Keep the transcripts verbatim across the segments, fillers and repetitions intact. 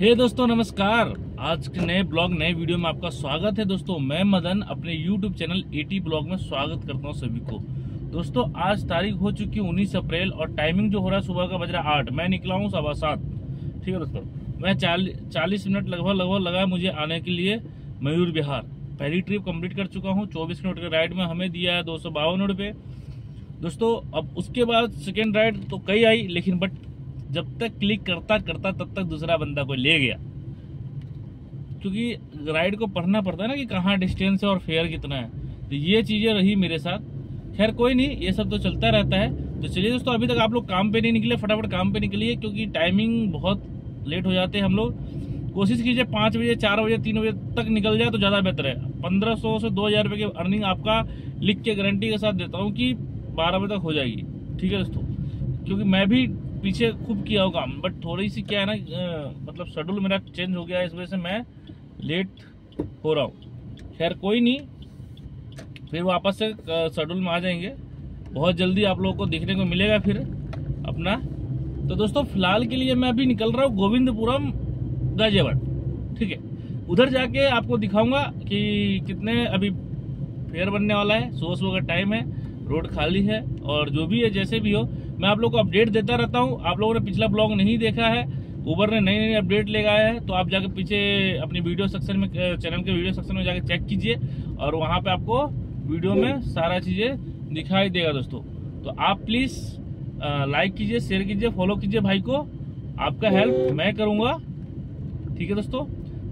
हे दोस्तों नमस्कार, आज के नए ब्लॉग नए वीडियो में आपका स्वागत है। दोस्तों मैं मदन अपने यूट्यूब चैनल एटी ब्लॉग में स्वागत करता हूं सभी को। दोस्तों आज तारीख हो चुकी है उन्नीस अप्रैल और टाइमिंग जो हो रहा है सुबह का बज रहा आठ, मैं निकला हूँ सवा सात। ठीक है दोस्तों, मैं चालीस मिनट लगभग लगभग लगा मुझे आने के लिए मयूर विहार। पहली ट्रिप कम्प्लीट कर चुका हूँ, चौबीस किलोमीटर के राइड में हमें दिया है दो सौ बावन रुपये। दोस्तों अब उसके बाद सेकेंड राइड तो कई आई, लेकिन बट जब तक क्लिक करता करता तब तक दूसरा बंदा कोई ले गया, क्योंकि राइड को पढ़ना पड़ता है ना कि कहाँ डिस्टेंस है और फेयर कितना है। तो ये चीज़ें रही मेरे साथ। खैर कोई नहीं, ये सब तो चलता रहता है। तो चलिए दोस्तों, अभी तक आप लोग काम पे नहीं निकले, फटाफट काम पे निकलिए क्योंकि टाइमिंग बहुत लेट हो जाते हैं हम लोग। कोशिश कीजिए पाँच बजे, चार बजे, तीन बजे तक निकल जाए तो ज़्यादा बेहतर है। पंद्रह सौ से दो हज़ार रुपये की अर्निंग आपका लिख के गारंटी के साथ देता हूँ कि बारह बजे तक हो जाएगी। ठीक है दोस्तों, क्योंकि मैं भी पीछे खूब किया होगा, बट थोड़ी सी क्या है ना मतलब शेड्यूल मेरा चेंज हो गया, इस वजह से मैं लेट हो रहा हूँ। खैर कोई नहीं, फिर वापस से शेड्यूल में आ जाएंगे, बहुत जल्दी आप लोगों को देखने को मिलेगा फिर अपना। तो दोस्तों फिलहाल के लिए मैं अभी निकल रहा हूँ गोविंदपुरम गाज़ियाबाद। ठीक है, उधर जाके आपको दिखाऊंगा कि कितने अभी फेयर बनने वाला है। सौ सौ का टाइम है, रोड खाली है और जो भी है जैसे भी हो मैं आप लोगों को अपडेट देता रहता हूँ। आप लोगों ने पिछला ब्लॉग नहीं देखा है, ऊबर ने नई नई अपडेट ले आया है, तो आप जाके पीछे अपनी वीडियो सेक्शन में, चैनल के वीडियो सेक्शन में जाके चेक कीजिए और वहाँ पे आपको वीडियो में सारा चीज़ें दिखाई देगा। दोस्तों तो आप प्लीज़ लाइक कीजिए, शेयर कीजिए, फॉलो कीजिए भाई को, आपका हेल्प मैं करूँगा। ठीक है दोस्तों,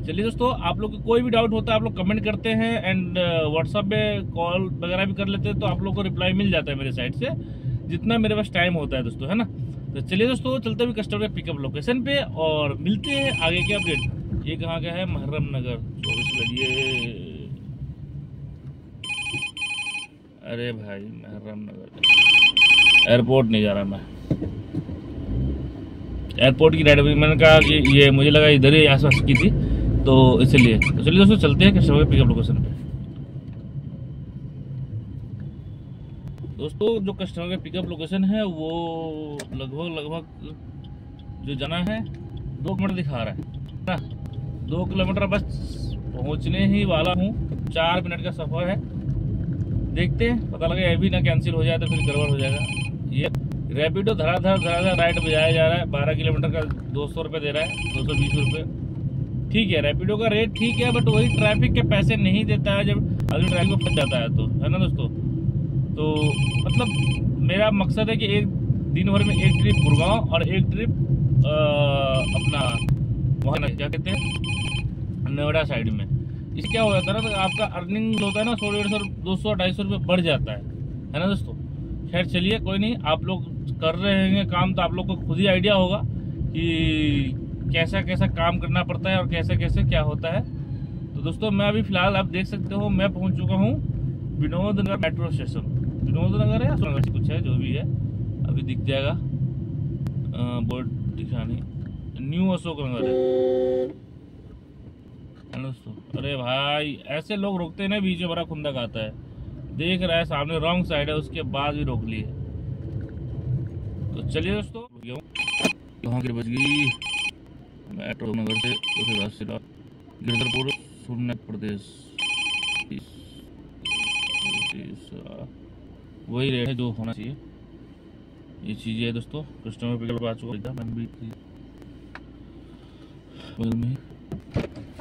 चलिए दोस्तों आप लोग को कोई भी डाउट होता है आप लोग कमेंट करते हैं एंड व्हाट्सअप में कॉल वगैरह भी कर लेते हैं, तो आप लोग को रिप्लाई मिल जाता है मेरे साइड से जितना मेरे पास टाइम होता है दोस्तों, है ना। तो चलिए दोस्तों चलते हुए कस्टमर पिकअप लोकेशन पे और मिलते हैं आगे के अपडेट। ये कहाँ का है, मुखर्जी नगर चौबीस बजे। अरे भाई मुखर्जी नगर एयरपोर्ट नहीं जा रहा मैं, एयरपोर्ट की राइड अभी मैंने कहा कि ये मुझे लगा इधर ही आस पास की थी तो इसलिए। तो चलिए दोस्तों चलते हैं कस्टमर पिकअप लोकेशन पे। दोस्तों जो कस्टमर का पिकअप लोकेशन है वो लगभग लगभग जो जाना है दो किलोमीटर दिखा रहा है ना, दो किलोमीटर बस पहुंचने ही वाला हूं। चार मिनट का सफ़र है, देखते हैं, पता लगे ये भी ना कैंसिल हो जाए तो फिर गड़बड़ हो जाएगा। ये रैपिडो धड़ाधड़ धड़ाधड़ राइड बजाया जा रहा है, बारह किलोमीटर का दो सौ रुपये दे रहा है, दो सौ बीस रुपये। ठीक है रैपिडो का रेट ठीक है, बट वही ट्रैफिक के पैसे नहीं देता है जब आदमी ट्रैफिक में फंस जाता है तो, है ना दोस्तों। तो मतलब मेरा मकसद है कि एक दिन भर में एक ट्रिप गुड़गांव और एक ट्रिप आ, अपना वहाँ क्या कहते हैं नोएडा साइड में। इससे क्या हो जाता है ना, तो आपका अर्निंग होता है ना सौ डेढ़ सौ दो सौ ढाई सौ रुपये बढ़ जाता है, है ना दोस्तों। खैर चलिए कोई नहीं, आप लोग कर रहे हैं काम तो आप लोग को खुद ही आइडिया होगा कि कैसा कैसा काम करना पड़ता है और कैसे कैसे क्या होता है। तो दोस्तों मैं अभी फ़िलहाल आप देख सकते हो मैं पहुँच चुका हूँ विनोद नगर मेट्रो स्टेशन। विनोद नगर है या कुछ है जो भी है, अभी दिख जाएगा, बोर्ड दिखा नहीं। न्यू अशोक नगर है दोस्तों। अरे भाई ऐसे लोग रोकते हैं ना, बीच में बड़ा खुंदक आता है, देख रहा है सामने रॉन्ग साइड है उसके बाद भी रोक ली है। तो चलिए दोस्तों कहाँ की बच गई मेट्रो नगर से गिरधरपुर सोमनाथ प्रदेश, वही रेट है जो होना चाहिए। ये चीज़ है दोस्तों, कस्टमर पिकअप आ चुका है। भी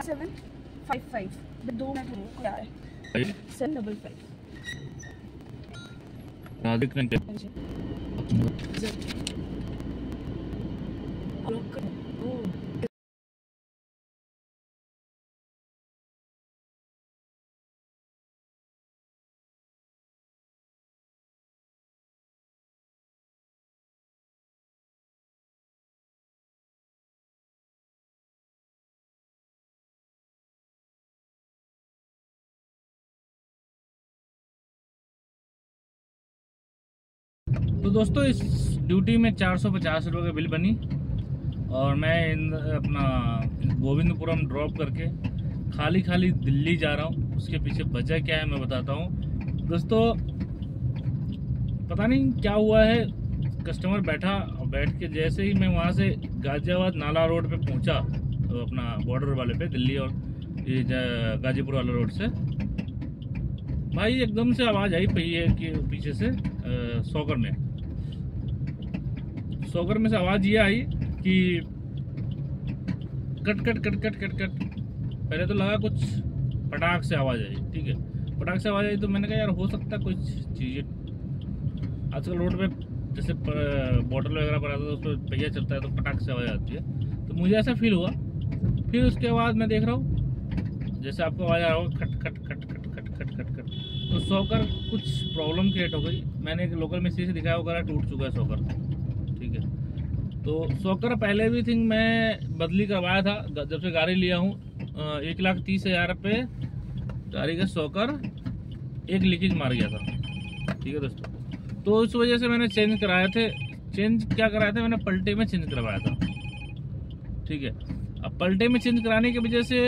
सेवन फाइव फाइव दो मिनट तो दोस्तों इस ड्यूटी में चार सौ पचास रुपये का बिल बनी और मैं इन अपना गोविंदपुरम ड्रॉप करके खाली खाली दिल्ली जा रहा हूँ। उसके पीछे वजह क्या है मैं बताता हूँ दोस्तों। पता नहीं क्या हुआ है, कस्टमर बैठा और बैठ के जैसे ही मैं वहाँ से गाज़ियाबाद नाला रोड पे पहुँचा अपना बॉर्डर वाले पे, दिल्ली और ये गाजीपुर वाला रोड से भाई एकदम से आवाज़ आई पही है कि पीछे से सोकर में सोकर में से आवाज़ ये आई कि cut cut cut cut cut cut. पहले तो लगा कुछ पटाख से आवाज़ आई, ठीक है पटाख से आवाज़ आई तो मैंने कहा यार हो सकता है कुछ चीज़ें आजकल रोड पे जैसे बॉटल वगैरह पर आता है तो उस पर पहिया चलता है तो पटाख से आवाज़ आती है, तो मुझे ऐसा फील हुआ। फिर उसके बाद मैं देख रहा हूँ जैसे आपको आवाज़ आ रहा हो खट खट खट खट खट खट खट खट, तो सोकर कुछ प्रॉब्लम क्रिएट हो गई। मैंने एक लोकल मिस्त्री से दिखाया, वो कह रहा टूट चुका है सोकर, ठीक है। तो सोकर पहले भी थिंक मैं बदली करवाया था जब से गाड़ी लिया हूँ, एक लाख तीस हज़ार रुपये गाड़ी का सोकर एक लीकेज मार गया था, ठीक है दोस्तों। तो उस वजह से मैंने चेंज कराए थे, चेंज क्या कराए थे मैंने पलटे में चेंज करवाया था, ठीक है। अब पलटे में चेंज कराने की वजह से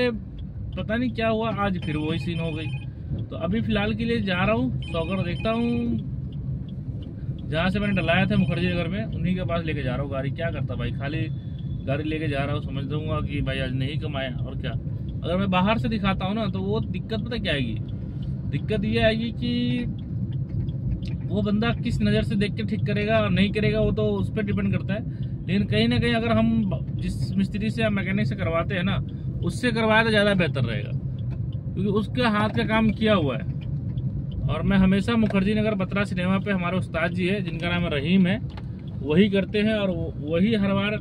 पता नहीं क्या हुआ, आज फिर वही सीन हो गई। तो अभी फ़िलहाल के लिए जा रहा हूँ सोकर, देखता हूँ जहाँ से मैंने डलाया था मुखर्जी नगर में उन्हीं के पास लेके जा रहा हूँ गाड़ी। क्या करता भाई, खाली गाड़ी लेके जा रहा हूँ, समझ दूँगा कि भाई आज नहीं कमाया और क्या। अगर मैं बाहर से दिखाता हूँ ना तो वो दिक्कत पता क्या आएगी, दिक्कत ये आएगी कि वो बंदा किस नज़र से देख के ठीक करेगा और नहीं करेगा, वो तो उस पर डिपेंड करता है। लेकिन कहीं ना कहीं अगर हम जिस मिस्त्री से या मैकेनिक से करवाते हैं ना उससे करवाया तो ज़्यादा बेहतर रहेगा, क्योंकि उसके हाथ का काम किया हुआ है। और मैं हमेशा मुखर्जी नगर बत्रा सिनेमा पे हमारे उस्ताद जी है जिनका नाम रहीम है, वही करते हैं और वही हर बार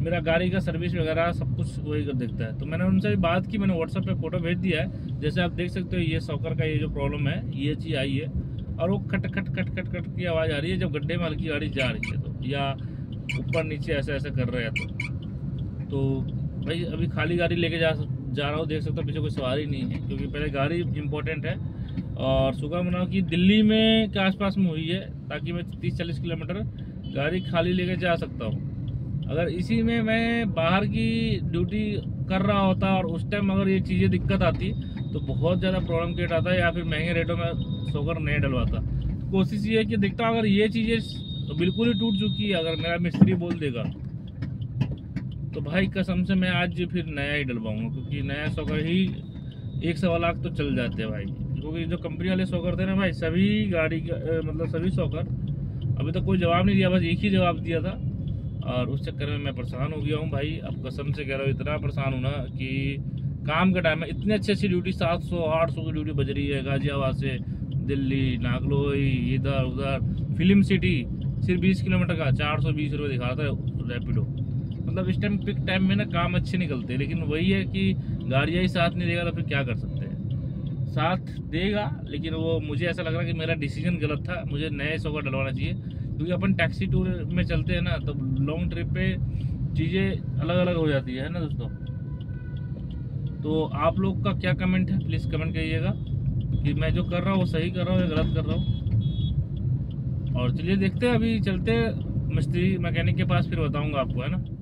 मेरा गाड़ी का सर्विस वगैरह सब कुछ वही कर देखता है। तो मैंने उनसे भी बात की, मैंने व्हाट्सएप पर फ़ोटो भेज दिया है, जैसे आप देख सकते हो ये सोकर का ये जो प्रॉब्लम है ये चीज़ आई है और वो खट खट खट खट खट की आवाज़ आ रही है जब गड्ढे में हल्की गाड़ी जा रही है तो, या ऊपर नीचे ऐसा ऐसा कर रहे हैं तो तो भाई अभी खाली गाड़ी लेके जा जा रहा हूँ, देख सकते हो पीछे कोई सवारी नहीं है क्योंकि पहले गाड़ी इम्पोर्टेंट है। और सुबह मनाओ कि दिल्ली में के आसपास में हुई है ताकि मैं तीस चालीस किलोमीटर गाड़ी खाली लेके जा सकता हूँ। अगर इसी में मैं बाहर की ड्यूटी कर रहा होता और उस टाइम अगर ये चीज़ें दिक्कत आती तो बहुत ज़्यादा प्रॉब्लम क्रिएट आता है, या फिर महंगे रेटों में सोकर नहीं डलवाता। कोशिश ये है कि देखता हूँ अगर ये चीज़ें बिल्कुल ही टूट चुकी है, अगर मेरा मिस्त्री बोल देगा तो भाई कसम से मैं आज फिर नया ही डलवाऊँगा, क्योंकि नया सोकर ही एक सवा लाख तो चल जाते हैं भाई। क्योंकि जो कंपनी वाले सोकर थे ना भाई सभी गाड़ी का मतलब सभी सोकर अभी तक कोई जवाब नहीं दिया, बस एक ही जवाब दिया था और उस चक्कर में मैं परेशान हो गया हूँ भाई। अब कसम से कह रहा हूँ इतना परेशान हूँ ना कि काम का टाइम है, इतने अच्छे अच्छी ड्यूटी सात सौ आठ सौ की ड्यूटी बज रही है गाज़ियाबाद से दिल्ली, नागलोई, इधर उधर। फिल्म सिटी सिर्फ बीस किलोमीटर का चार सौ बीस रुपये दिखाता है रैपिडो, मतलब इस टाइम पिक टाइम में ना काम अच्छे निकलते हैं। लेकिन वही है कि गाड़ियाँ ही साथ नहीं देगा तो फिर क्या कर सकते हैं, साथ देगा लेकिन वो मुझे ऐसा लग रहा है कि मेरा डिसीजन गलत था, मुझे नए सोकर डलवाना चाहिए। क्योंकि अपन टैक्सी टूर में चलते हैं ना तो लॉन्ग ट्रिप पर चीज़ें अलग अलग हो जाती है ना दोस्तों। तो आप लोग का क्या कमेंट है प्लीज़ कमेंट करिएगा कि मैं जो कर रहा हूँ वो सही कर रहा हूँ या गलत कर रहा हूँ। और चलिए देखते हैं, अभी चलते मिस्त्री मैकेनिक के पास, फिर बताऊँगा आपको, है ना।